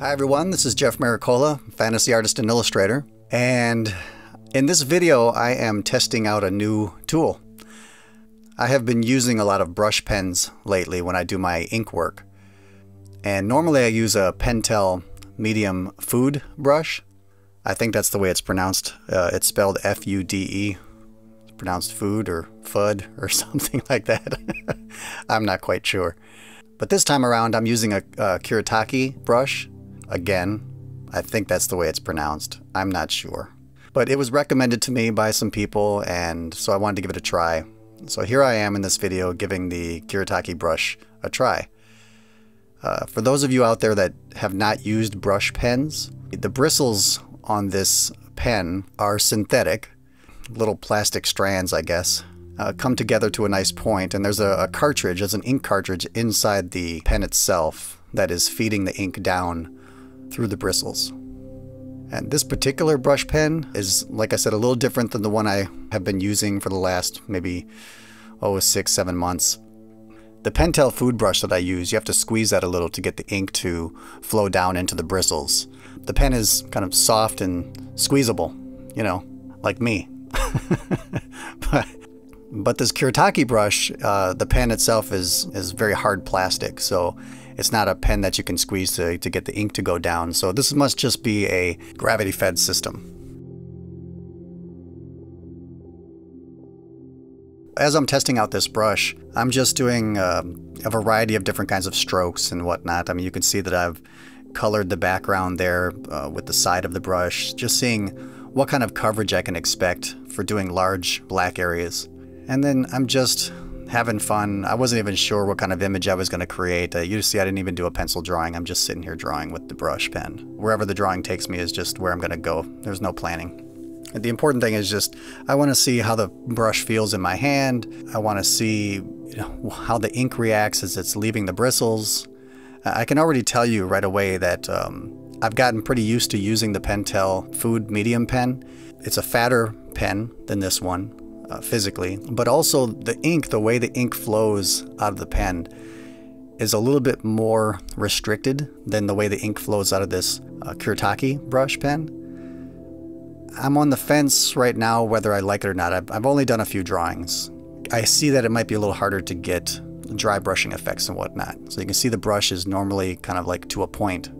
Hi everyone, this is Jeff Miracola, fantasy artist and illustrator, and in this video I am testing out a new tool. I have been using a lot of brush pens lately when I do my ink work, and normally I use a Pentel medium Fude brush. I think that's the way it's pronounced. It's spelled F-U-D-E. It's pronounced Fude or Fud or something like that. I'm not quite sure. But this time around I'm using a Kuretake brush. Again, I think that's the way it's pronounced. I'm not sure. But it was recommended to me by some people, and so I wanted to give it a try. So here I am in this video giving the Kuretake brush a try. For those of you out there that have not used brush pens, the bristles on this pen are synthetic. Little plastic strands, I guess, come together to a nice point, and there's a cartridge, there's an ink cartridge inside the pen itself that is feeding the ink down through the bristles. And this particular brush pen is, like I said, a little different than the one I have been using for the last maybe, 6-7 months. The Pentel Fude brush that I use, you have to squeeze that a little to get the ink to flow down into the bristles. The pen is kind of soft and squeezable, you know, like me. but this Kuretake brush, the pen itself is very hard plastic, so it's not a pen that you can squeeze to get the ink to go down, so this must just be a gravity-fed system. As I'm testing out this brush, I'm just doing a variety of different kinds of strokes and whatnot. I mean, you can see that I've colored the background there with the side of the brush, just seeing what kind of coverage I can expect for doing large black areas. And then I'm just having fun. I wasn't even sure what kind of image I was going to create. You see, I didn't even do a pencil drawing. I'm just sitting here drawing with the brush pen. Wherever the drawing takes me is just where I'm going to go. There's no planning. The important thing is just, I want to see how the brush feels in my hand. I want to see, you know, how the ink reacts as it's leaving the bristles. I can already tell you right away that I've gotten pretty used to using the Pentel Fude medium pen. It's a fatter pen than this one physically, but also the ink, the way the ink flows out of the pen is a little bit more restricted than the way the ink flows out of this Kuretake brush pen. I'm on the fence right now whether I like it or not. I've only done a few drawings. I see that it might be a little harder to get dry brushing effects and whatnot. So you can see the brush is normally kind of like to a point.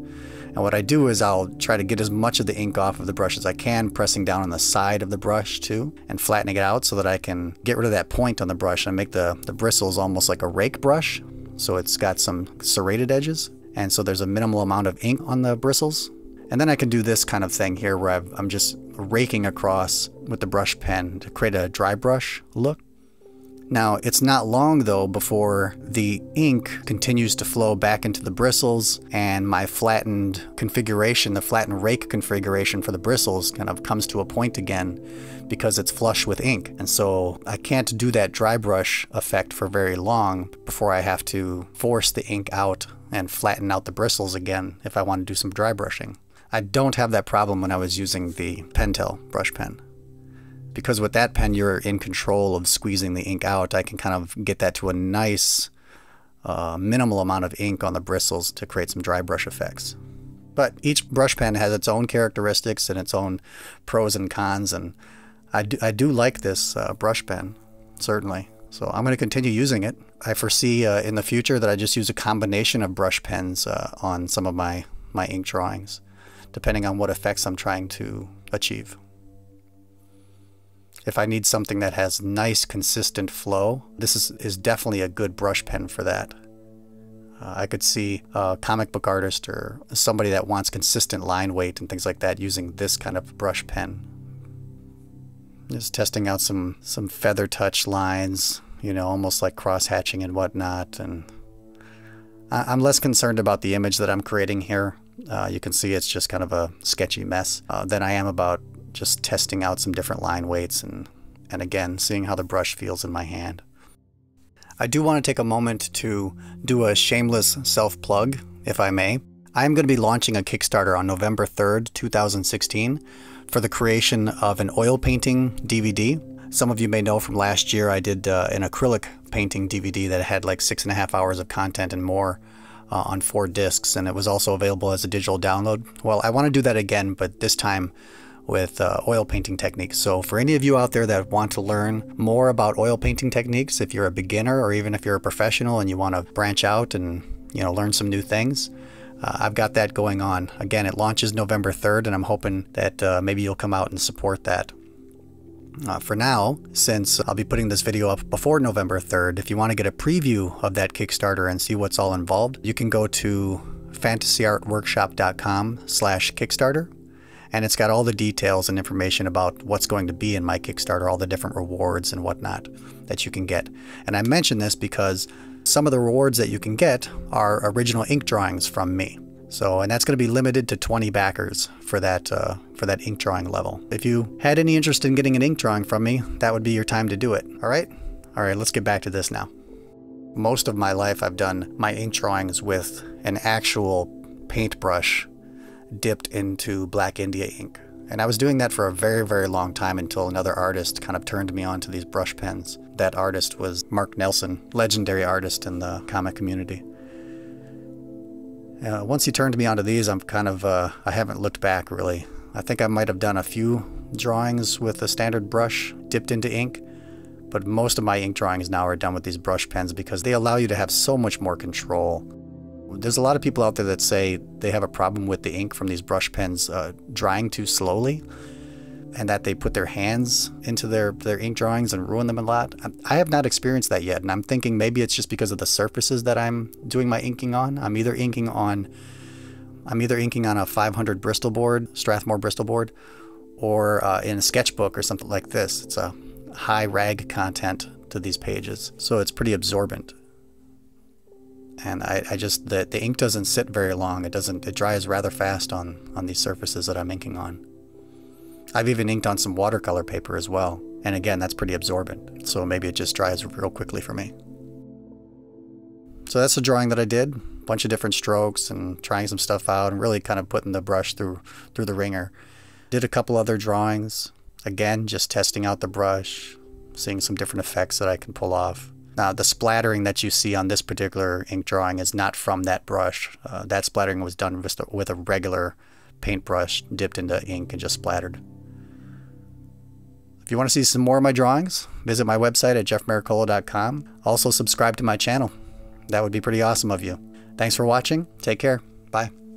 And what I do is I'll try to get as much of the ink off of the brush as I can, pressing down on the side of the brush too, and flattening it out so that I can get rid of that point on the brush and make the bristles almost like a rake brush. So it's got some serrated edges. And so there's a minimal amount of ink on the bristles. And then I can do this kind of thing here where I'm just raking across with the brush pen to create a dry brush look. Now, it's not long though before the ink continues to flow back into the bristles, and my flattened configuration, the flattened rake configuration for the bristles, kind of comes to a point again because it's flush with ink. And so I can't do that dry brush effect for very long before I have to force the ink out and flatten out the bristles again if I want to do some dry brushing. I don't have that problem when I was using the Pentel brush pen, because with that pen you're in control of squeezing the ink out. I can kind of get that to a nice minimal amount of ink on the bristles to create some dry brush effects. But each brush pen has its own characteristics and its own pros and cons, and I do like this brush pen, certainly. So I'm going to continue using it. I foresee in the future that I just use a combination of brush pens on some of my ink drawings, depending on what effects I'm trying to achieve. If I need something that has nice, consistent flow, this is definitely a good brush pen for that. I could see a comic book artist or somebody that wants consistent line weight and things like that using this kind of brush pen. Just testing out some feather touch lines, you know, almost like cross-hatching and whatnot. And I'm less concerned about the image that I'm creating here. You can see it's just kind of a sketchy mess than I am about just testing out some different line weights and again, seeing how the brush feels in my hand. I do want to take a moment to do a shameless self-plug, if I may. I'm going to be launching a Kickstarter on November 3rd, 2016 for the creation of an oil painting DVD. Some of you may know from last year I did an acrylic painting DVD that had like 6.5 hours of content and more. on 4 discs, and it was also available as a digital download. Well, I want to do that again, but this time with oil painting techniques. So for any of you out there that want to learn more about oil painting techniques, if you're a beginner or even if you're a professional and you want to branch out and, you know, learn some new things, I've got that going on. Again, it launches November 3rd, and I'm hoping that maybe you'll come out and support that. For now, since I'll be putting this video up before November 3rd, if you want to get a preview of that Kickstarter and see what's all involved, you can go to fantasyartworkshop.com/Kickstarter, and it's got all the details and information about what's going to be in my Kickstarter, all the different rewards and whatnot that you can get. And I mention this because some of the rewards that you can get are original ink drawings from me. So, and that's going to be limited to 20 backers for that ink drawing level. If you had any interest in getting an ink drawing from me, that would be your time to do it. All right? All right, let's get back to this now. Most of my life, I've done my ink drawings with an actual paintbrush dipped into Black India ink. And I was doing that for a very, very long time until another artist kind of turned me on to these brush pens. That artist was Mark Nelson, legendary artist in the comic community. Once he turned me onto these, I'm kind of, I haven't looked back really. I think I might have done a few drawings with a standard brush dipped into ink, but most of my ink drawings now are done with these brush pens because they allow you to have so much more control. There's a lot of people out there that say they have a problem with the ink from these brush pens drying too slowly, and that they put their hands into their ink drawings and ruin them a lot. I have not experienced that yet, and I'm thinking maybe it's just because of the surfaces that I'm doing my inking on. I'm either inking on a 500 Bristol board, Strathmore Bristol board, or in a sketchbook or something like this. It's a high rag content to these pages, so it's pretty absorbent. And I just, the ink doesn't sit very long. It dries rather fast on these surfaces that I'm inking on. I've even inked on some watercolor paper as well. And again, that's pretty absorbent. So maybe it just dries real quickly for me. So that's the drawing that I did. A bunch of different strokes and trying some stuff out and really kind of putting the brush through the wringer. Did a couple other drawings. Again, just testing out the brush, seeing some different effects that I can pull off. Now, the splattering that you see on this particular ink drawing is not from that brush. That splattering was done with a regular paintbrush dipped into ink and just splattered. If you want to see some more of my drawings, visit my website at jeffmiracola.com. Also, subscribe to my channel. That would be pretty awesome of you. Thanks for watching. Take care. Bye.